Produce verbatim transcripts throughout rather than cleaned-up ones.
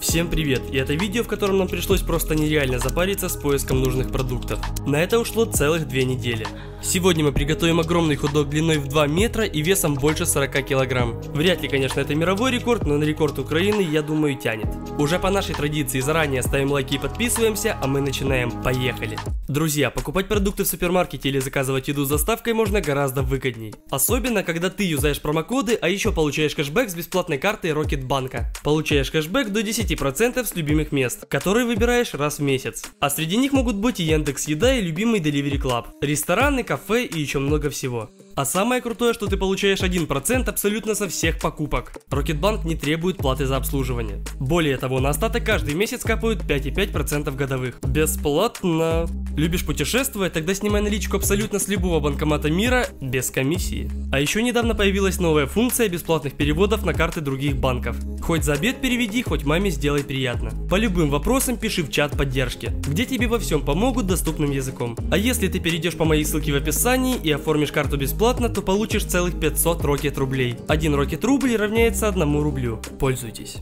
Всем привет! И это видео, в котором нам пришлось просто нереально запариться с поиском нужных продуктов. На это ушло целых две недели. Сегодня мы приготовим огромный хот-дог длиной в два метра и весом больше сорока килограмм. Вряд ли, конечно, это мировой рекорд, но на рекорд Украины, я думаю, тянет. Уже по нашей традиции заранее ставим лайки и подписываемся, а мы начинаем. Поехали! Друзья, покупать продукты в супермаркете или заказывать еду с доставкой можно гораздо выгодней. Особенно, когда ты юзаешь промокоды, а еще получаешь кэшбэк с бесплатной карты Рокетбанка. Получаешь кэшбэк до десяти процентов с любимых мест, которые выбираешь раз в месяц. А среди них могут быть и Яндекс Еда, и любимый Деливери Клаб, рестораны, кафе и еще много всего. А самое крутое, что ты получаешь один процент абсолютно со всех покупок. Рокетбанк не требует платы за обслуживание. Более того, на остаток каждый месяц капают пять и пять десятых процента годовых. Бесплатно. Любишь путешествовать? Тогда снимай наличку абсолютно с любого банкомата мира без комиссии. А еще недавно появилась новая функция бесплатных переводов на карты других банков. Хоть за обед переведи, хоть маме сделай приятно. По любым вопросам пиши в чат поддержки, где тебе во всем помогут доступным языком. А если ты перейдешь по моей ссылке в описании и оформишь карту бесплатно, то получишь целых пятьсот рокет рублей. Один рокет рубль равняется одному рублю. Пользуйтесь.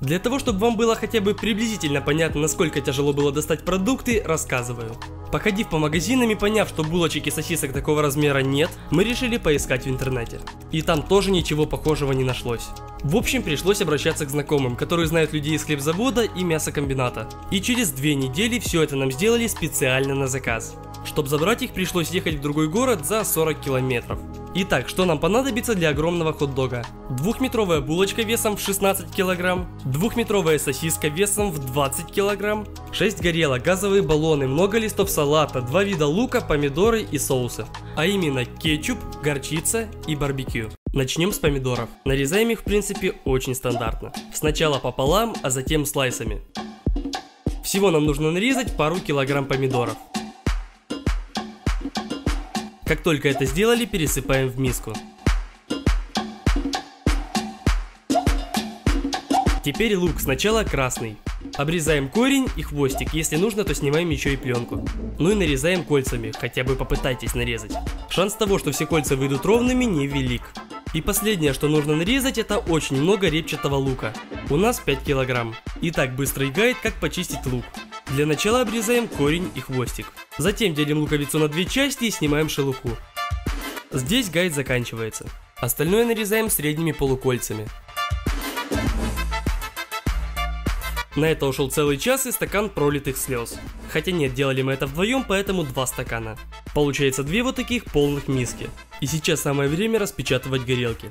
Для того, чтобы вам было хотя бы приблизительно понятно, насколько тяжело было достать продукты, рассказываю. Походив по магазинам и поняв, что булочек и сосисок такого размера нет, мы решили поискать в интернете. И там тоже ничего похожего не нашлось. В общем, пришлось обращаться к знакомым, которые знают людей из хлебзавода и мясокомбината. И через две недели все это нам сделали специально на заказ. Чтобы забрать их, пришлось ехать в другой город за сорок километров. Итак, что нам понадобится для огромного хот-дога? Двухметровая булочка весом в шестнадцать килограмм, двухметровая сосиска весом в двадцать килограмм, шесть горелок, газовые баллоны, много листов салата, два вида лука, помидоры и соусы. А именно кетчуп, горчица и барбекю. Начнем с помидоров. Нарезаем их в принципе очень стандартно. Сначала пополам, а затем слайсами. Всего нам нужно нарезать пару килограмм помидоров. Как только это сделали, пересыпаем в миску. Теперь лук, сначала красный. Обрезаем корень и хвостик, если нужно, то снимаем еще и пленку. Ну и нарезаем кольцами, хотя бы попытайтесь нарезать. Шанс того, что все кольца выйдут ровными, невелик. И последнее, что нужно нарезать, это очень много репчатого лука. У нас пять килограмм. Итак, быстрый гайд, как почистить лук. Для начала обрезаем корень и хвостик. Затем делим луковицу на две части и снимаем шелуху. Здесь гайд заканчивается. Остальное нарезаем средними полукольцами. На это ушел целый час и стакан пролитых слез. Хотя нет, делали мы это вдвоем, поэтому два стакана. Получается две вот таких полных миски. И сейчас самое время распечатывать горелки.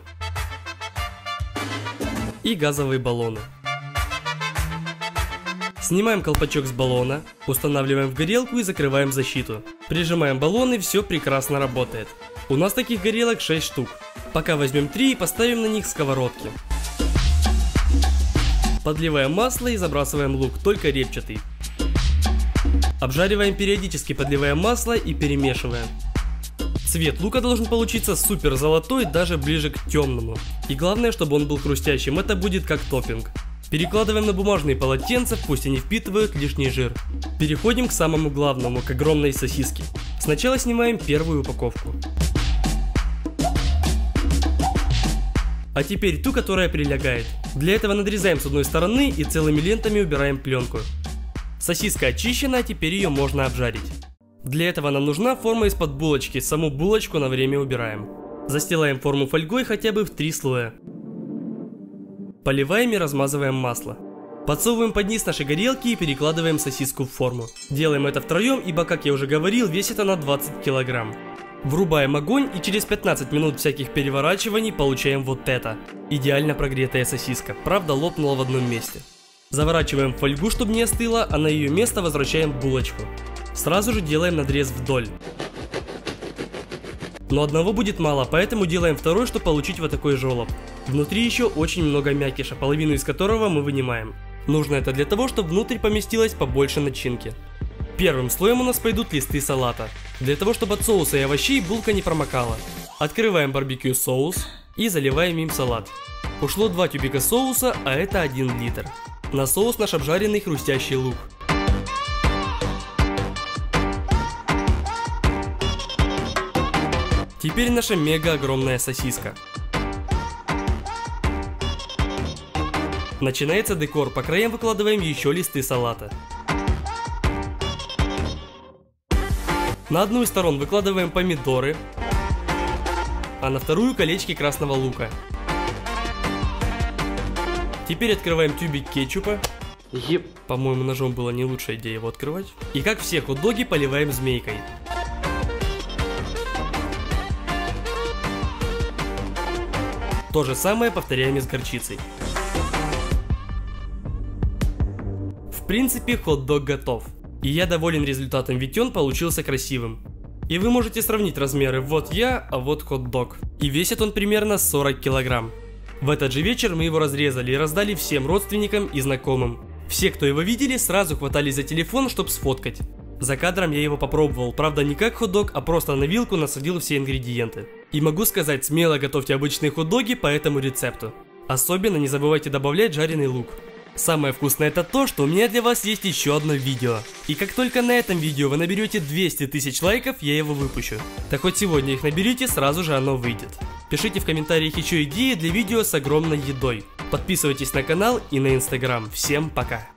И газовые баллоны. Снимаем колпачок с баллона, устанавливаем в горелку и закрываем защиту. Прижимаем баллон и все прекрасно работает. У нас таких горелок шесть штук. Пока возьмем три и поставим на них сковородки. Подливаем масло и забрасываем лук, только репчатый. Обжариваем периодически, подливаем масло и перемешиваем. Цвет лука должен получиться супер золотой, даже ближе к темному. И главное, чтобы он был хрустящим, это будет как топпинг. Перекладываем на бумажные полотенца, пусть они впитывают лишний жир. Переходим к самому главному, к огромной сосиске. Сначала снимаем первую упаковку. А теперь ту, которая прилегает. Для этого надрезаем с одной стороны и целыми лентами убираем пленку. Сосиска очищена, теперь ее можно обжарить. Для этого нам нужна форма из-под булочки, саму булочку на время убираем. Застилаем форму фольгой хотя бы в три слоя. Поливаем и размазываем масло. Подсовываем под низ нашей горелки и перекладываем сосиску в форму. Делаем это втроем, ибо, как я уже говорил, весит она двадцать килограмм. Врубаем огонь и через пятнадцать минут всяких переворачиваний получаем вот это. Идеально прогретая сосиска, правда лопнула в одном месте. Заворачиваем в фольгу, чтобы не остыла, а на ее место возвращаем булочку. Сразу же делаем надрез вдоль. Но одного будет мало, поэтому делаем второй, чтобы получить вот такой жёлоб. Внутри еще очень много мякиша, половину из которого мы вынимаем. Нужно это для того, чтобы внутрь поместилось побольше начинки. Первым слоем у нас пойдут листы салата. Для того, чтобы от соуса и овощей булка не промокала. Открываем барбекю соус и заливаем им салат. Ушло два тюбика соуса, а это один литр. На соус наш обжаренный хрустящий лук. Теперь наша мега огромная сосиска. Начинается декор, по краям выкладываем еще листы салата. На одну из сторон выкладываем помидоры, а на вторую колечки красного лука. Теперь открываем тюбик кетчупа. Еп. По-моему, ножом была не лучшая идея его открывать. И как все хот-доги поливаем змейкой. То же самое повторяем и с горчицей. В принципе, хот-дог готов. И я доволен результатом, ведь он получился красивым. И вы можете сравнить размеры: вот я, а вот хот-дог. И весит он примерно сорок килограмм. В этот же вечер мы его разрезали и раздали всем родственникам и знакомым. Все, кто его видели, сразу хватались за телефон, чтобы сфоткать. За кадром я его попробовал, правда не как хот-дог, а просто на вилку насадил все ингредиенты. И могу сказать, смело готовьте обычные хот-доги по этому рецепту. Особенно не забывайте добавлять жареный лук. Самое вкусное это то, что у меня для вас есть еще одно видео. И как только на этом видео вы наберете двести тысяч лайков, я его выпущу. Да хоть сегодня их наберите, сразу же оно выйдет. Пишите в комментариях еще идеи для видео с огромной едой. Подписывайтесь на канал и на Инстаграм. Всем пока!